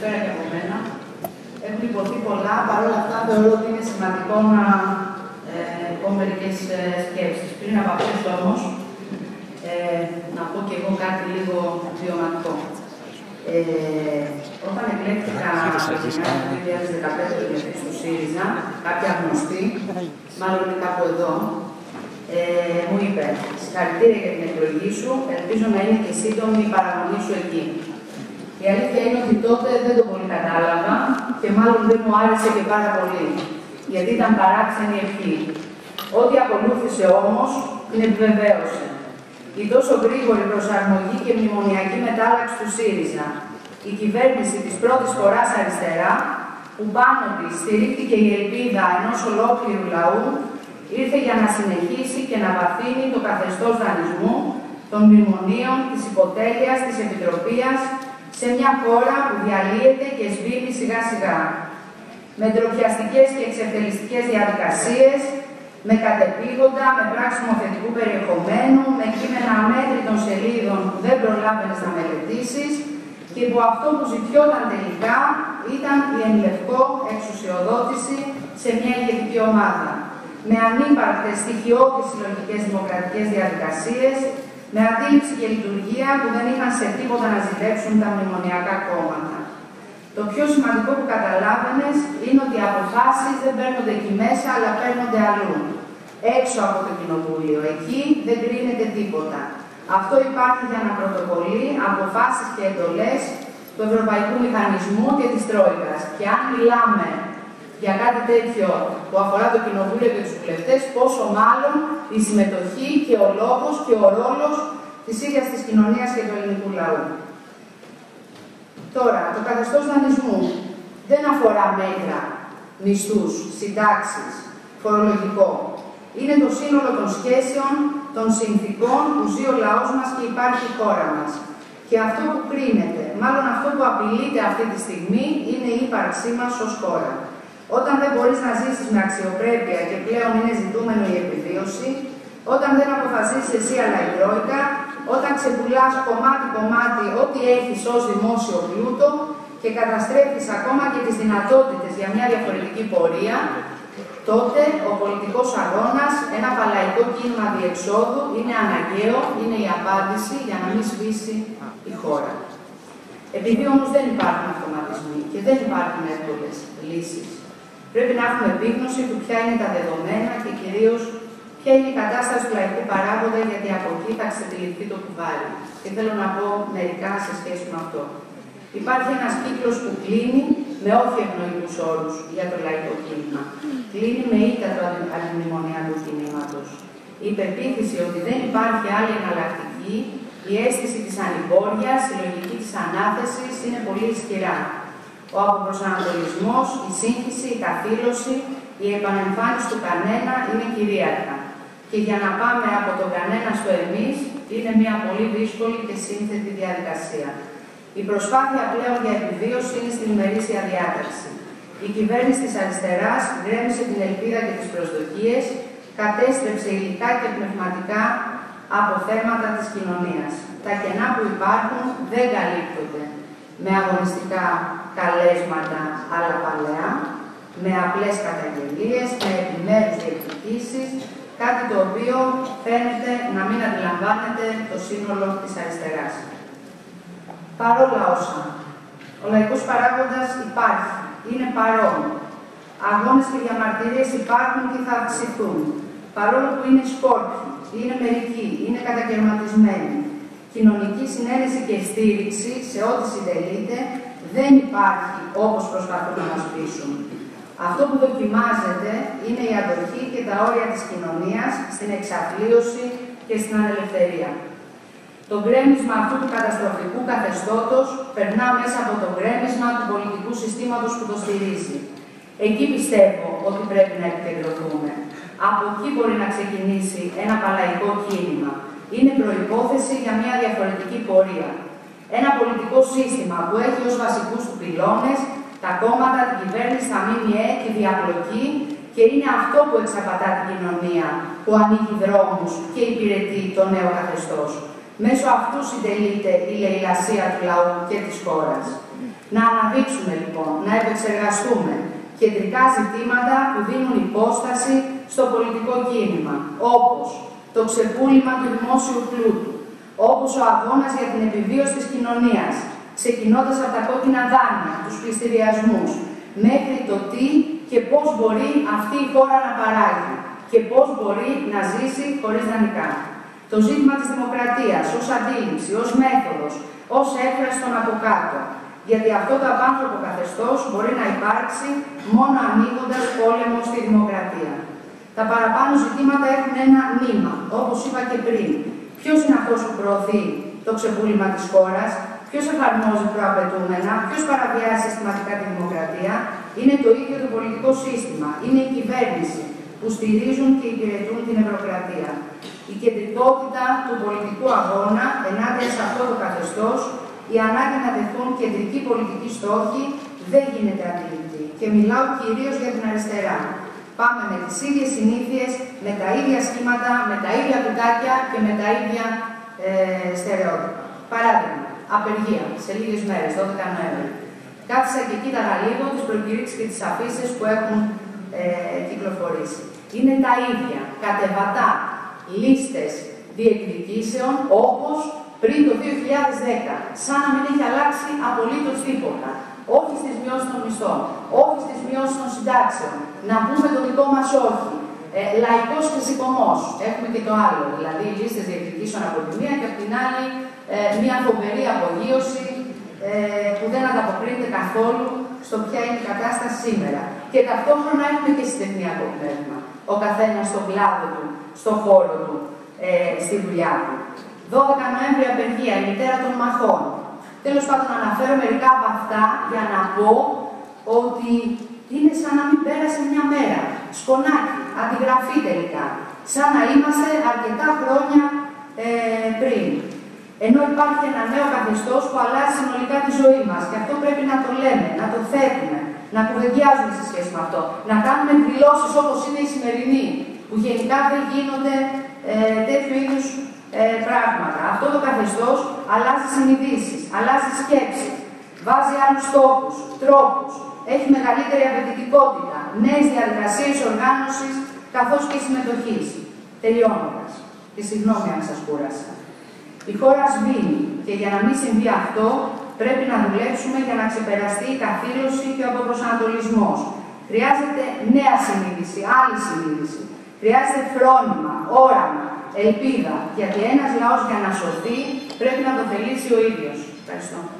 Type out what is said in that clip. ενδιαφέρει από μένα. Έχουν υποθεί πολλά, παρόλα αυτά θεωρώ ότι είναι σημαντικό να πω μερικές σκέψεις. Πριν από αυτές όμως, να πω και εγώ κάτι λίγο βιωματικό. Όταν εκλέχτηκα το 2015 στο ΣΥΡΙΖΑ, κάποια γνωστή, μάλλον κάπου εδώ, μου είπε: «Συγχαρητήρια για την εκλογή σου. Ελπίζω να είναι και σύντομη η παραμονή σου εκεί». Η αλήθεια είναι ότι τότε δεν το πολύ κατάλαβα και μάλλον δεν μου άρεσε και πάρα πολύ, γιατί ήταν παράξενη ευχή. Ό,τι ακολούθησε όμως την επιβεβαίωσε. Η τόσο γρήγορη προσαρμογή και μνημονιακή μετάλλαξη του ΣΥΡΙΖΑ, η κυβέρνηση της πρώτης φοράς αριστερά, που πάνω της στηρίχθηκε η ελπίδα ενός ολόκληρου λαού, ήρθε για να συνεχίσει και να βαθύνει το καθεστώς δανεισμού, των μνημονίων, της υποτέλειας, της επιτροπίας, σε μια χώρα που διαλύεται και σβήνει σιγά σιγά. Με ντροπιαστικές και εξευτελιστικές διαδικασίες, με κατεπήγοντα, με πράξιμο θετικού περιεχομένου, με κείμενα αμέτρητων σελίδων που δεν προλάβαινες να μελετήσεις και που αυτό που ζητιόταν τελικά ήταν η εν λευκό εξουσιοδότηση σε μια ηγετική ομάδα. Με ανύπαρκτες, στοιχειώδεις συλλογικές δημοκρατικές διαδικασίες, με αντίληψη και λειτουργία που δεν είχαν σε τίποτα να ζηλέψουν τα μνημονιακά κόμματα. Το πιο σημαντικό που καταλάβαινες είναι ότι οι αποφάσεις δεν παίρνονται εκεί μέσα, αλλά παίρνονται αλλού. Έξω από το κοινοβούλιο. Εκεί δεν κρίνεται τίποτα. Αυτό υπάρχει για να πρωτοκολλεί αποφάσεις και εντολές του Ευρωπαϊκού Μηχανισμού και της Τρόικας. Και αν μιλάμε για κάτι τέτοιο που αφορά το κοινοβούλιο και τους βουλευτές, πόσο μάλλον η συμμετοχή και ο λόγος και ο ρόλος της ίδιας της κοινωνίας και του ελληνικού λαού. Τώρα, το καθεστώς δανεισμού δεν αφορά μέτρα, μισθούς, συντάξεις, φορολογικό. Είναι το σύνολο των σχέσεων, των συνθήκων που ζει ο λαός μας και υπάρχει η χώρα μας. Και αυτό που κρίνεται, μάλλον αυτό που απειλείται αυτή τη στιγμή, είναι η ύπαρξή μας ως χώρα. Όταν δεν μπορείς να ζήσεις με αξιοπρέπεια και πλέον είναι ζητούμενο η επιβίωση, όταν δεν αποφασίζεις εσύ αλλά η Τρόικα, όταν ξεπουλάς κομμάτι-κομμάτι ό,τι έχεις ως δημόσιο πλούτο και καταστρέφεις ακόμα και τις δυνατότητες για μια διαφορετική πορεία, τότε ο πολιτικός αγώνας, ένα παλαϊκό κίνημα διεξόδου, είναι αναγκαίο, είναι η απάντηση για να μην σβήσει η χώρα. Επειδή όμως δεν υπάρχουν αυτοματισμοί και δεν υπάρχουν εύκολες λύσεις, πρέπει να έχουμε επίγνωση του ποια είναι τα δεδομένα και κυρίως ποια είναι η κατάσταση του λαϊκού παράγοντα, γιατί από εκεί θα ξετυλιχθεί το κουβάλι. Και θέλω να πω μερικά σε σχέση με αυτό. Υπάρχει ένας κύκλος που κλείνει με όχι ευνοϊκούς όρους για το λαϊκό κίνημα. Κλείνει με ήττα του αντιμνημονιακού κινήματος. Η υπεποίθηση ότι δεν υπάρχει άλλη εναλλακτική, η αίσθηση της ανυπόριας, η λογική της ανάθεσης είναι πολύ ισχυρά. Ο αποπροσανατολισμός, η σύγχυση, η καθήλωση, η επανεμφάνιση του κανένα είναι κυρίαρχα. Και για να πάμε από τον κανένα στο εμείς είναι μια πολύ δύσκολη και σύνθετη διαδικασία. Η προσπάθεια πλέον για επιβίωση είναι στην ημερήσια διάταξη. Η κυβέρνηση της αριστεράς γκρέμισε την ελπίδα και τις προσδοκίες, κατέστρεψε υλικά και πνευματικά από θέματα της κοινωνίας. Τα κενά που υπάρχουν δεν καλύπτονται με αγωνιστικά καλέσματα αλλά παλαιά, με απλές καταγγελίες, με επιμέρους διεκδικήσεις, κάτι το οποίο φαίνεται να μην αντιλαμβάνεται το σύνολο της αριστεράς. Παρόλα όσα, ο λαϊκός παράγοντας υπάρχει, είναι παρόν. Αγώνες και διαμαρτυρίες υπάρχουν και θα αυξηθούν. Παρόλο που είναι σκόρπιοι, είναι μερικοί, είναι κατακαιρματισμένοι. Κοινωνική συνένεση και στήριξη σε ό,τι συντελείται δεν υπάρχει όπως προσπαθούν να μας πείσουν. Αυτό που δοκιμάζεται είναι η αντοχή και τα όρια της κοινωνίας στην εξαθλίωση και στην ανελευθερία. Το γκρέμισμα αυτού του καταστροφικού καθεστώτος περνά μέσα από το γκρέμισμα του πολιτικού συστήματος που το στηρίζει. Εκεί πιστεύω ότι πρέπει να επικεντρωθούμε. Από εκεί μπορεί να ξεκινήσει ένα παλαϊκό κίνημα. Είναι προϋπόθεση για μια διαφορετική πορεία. Ένα πολιτικό σύστημα που έχει ως βασικούς του πυλώνες τα κόμματα, την κυβέρνηση, τα ΜΜΕ, τη διαπλοκή και είναι αυτό που εξαπατά την κοινωνία, που ανοίγει δρόμους και υπηρετεί το νέο καθεστώς. Μέσω αυτού συντελείται η λαιλασία του λαού και της χώρας. Να αναδείξουμε λοιπόν, να επεξεργαστούμε κεντρικά ζητήματα που δίνουν υπόσταση στο πολιτικό κίνημα, όπως το ξεπούλημα του δημόσιου πλούτου, όπως ο αγώνας για την επιβίωση της κοινωνίας, ξεκινώντας από τα κόκκινα δάνεια, τους πληστηριασμούς, μέχρι το τι και πώς μπορεί αυτή η χώρα να παράγει και πώς μπορεί να ζήσει χωρίς δανεικά. Το ζήτημα της δημοκρατίας ως αντίληψη, ως μέθοδος, ως έκφραση των από κάτω. Γιατί αυτό το απάνθρωπο καθεστώς μπορεί να υπάρξει μόνο ανοίγοντας πόλεμο στη δημοκρατία. Τα παραπάνω ζητήματα έχουν ένα νήμα, όπως είπα και πριν. Ποιος είναι αυτός που προωθεί το ξεπούλημα της χώρας, ποιος εφαρμόζει προαπαιτούμενα, ποιος παραβιάζει συστηματικά τη δημοκρατία, είναι το ίδιο το πολιτικό σύστημα, είναι η κυβέρνηση που στηρίζουν και υπηρετούν την ευρωκρατία. Η κεντρικότητα του πολιτικού αγώνα ενάντια σε αυτό το καθεστώς, η ανάγκη να τεθούν κεντρικοί πολιτικοί στόχοι, δεν γίνεται αντιληπτή. Και μιλάω κυρίως για την αριστερά. Πάμε με τις ίδιες συνήθειες, με τα ίδια σχήματα, με τα ίδια κουτάκια και με τα ίδια στερεότυπα. Παράδειγμα, απεργία σε λίγες μέρες, 12 Νοέμβρη. Κάθισα και κοίταγα λίγο τις προκηρύξεις και τις αφήσεις που έχουν κυκλοφορήσει. Είναι τα ίδια, κατεβατά, λίστες διεκδικήσεων, όπως πριν το 2010, σαν να μην έχει αλλάξει απολύτως τίποτα. Όχι στις μειώσεις των μισθών, όχι στις μειώσεις των συντάξεων. Να πούμε το δικό μας όχι. Λαϊκός χρησικομός. Έχουμε και το άλλο. Δηλαδή, οι λίστες διεκδικήσεων από τη μία και από την άλλη μια φοβερή απογείωση που δεν ανταποκρίνεται καθόλου στο ποια είναι η κατάσταση σήμερα. Και ταυτόχρονα έχουμε και συντεχνιακό πνεύμα. Ο καθένας στον κλάδο του, στον χώρο του, στη δουλειά του. 12 Νοέμβρη απεργία, η μητέρα των μαχών. Τέλος πάντων, αναφέρω μερικά από αυτά για να πω ότι είναι σαν να μην πέρασε μια μέρα. Σκονάκι, αντιγραφή τελικά. Σαν να είμαστε αρκετά χρόνια πριν. Ενώ υπάρχει ένα νέο καθεστώς που αλλάζει συνολικά τη ζωή μας. Και αυτό πρέπει να το λέμε, να το θέτουμε, να κουβεντιάζουμε σε σχέση με αυτό. Να κάνουμε δηλώσεις όπως είναι η σημερινή, που γενικά δεν γίνονται τέτοιου είδους πράγματα. Αυτό το καθεστώς αλλάζει συνειδήσεις, αλλάζει σκέψεις, βάζει άλλους στόχους, τρόπους, έχει μεγαλύτερη απαιτητικότητα, νέες διαδικασίες οργάνωσης καθώς και συμμετοχής. Τελειώνοντας, τη συγγνώμη αν σας κούρασα. Η χώρα σβήνει και για να μην συμβεί αυτό πρέπει να δουλέψουμε για να ξεπεραστεί η καθήλωση και ο αποπροσανατολισμός. Χρειάζεται νέα συνείδηση, άλλη συνείδηση. Χρειάζεται φρόνημα, όραμα, ελπίδα, γιατί ένας λαός για να σωθεί πρέπει να το θελήσει ο ίδιος. Ευχαριστώ.